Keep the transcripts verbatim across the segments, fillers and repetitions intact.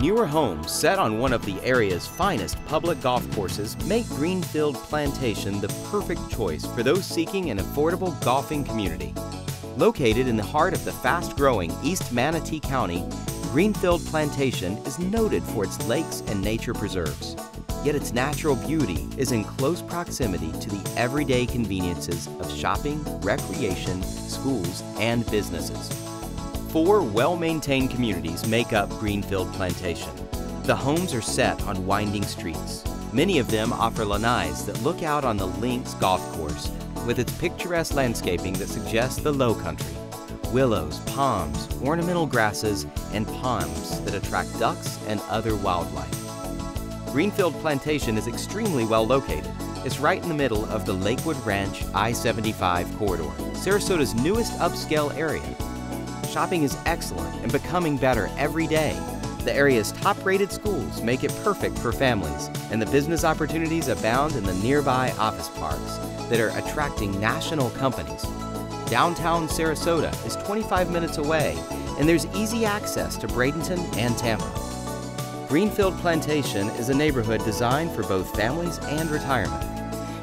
Newer homes set on one of the area's finest public golf courses make Greenfield Plantation the perfect choice for those seeking an affordable golfing community. Located in the heart of the fast-growing East Manatee County, Greenfield Plantation is noted for its lakes and nature preserves. Yet its natural beauty is in close proximity to the everyday conveniences of shopping, recreation, schools, and businesses. Four well-maintained communities make up Greenfield Plantation. The homes are set on winding streets. Many of them offer lanais that look out on the links golf course, with its picturesque landscaping that suggests the Low Country. Willows, palms, ornamental grasses, and ponds that attract ducks and other wildlife. Greenfield Plantation is extremely well located. It's right in the middle of the Lakewood Ranch I seventy-five corridor, Sarasota's newest upscale area. Shopping is excellent and becoming better every day. The area's top-rated schools make it perfect for families, and the business opportunities abound in the nearby office parks that are attracting national companies. Downtown Sarasota is twenty-five minutes away, and there's easy access to Bradenton and Tampa. Greenfield Plantation is a neighborhood designed for both families and retirement.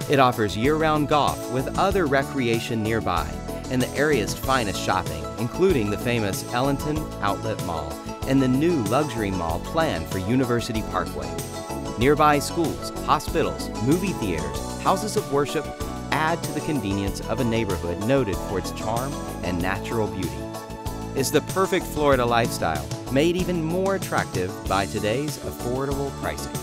It offers year-round golf with other recreation nearby, and the area's finest shopping, including the famous Ellenton Outlet Mall and the new luxury mall planned for University Parkway. Nearby schools, hospitals, movie theaters, houses of worship add to the convenience of a neighborhood noted for its charm and natural beauty. It's the perfect Florida lifestyle, made even more attractive by today's affordable pricing.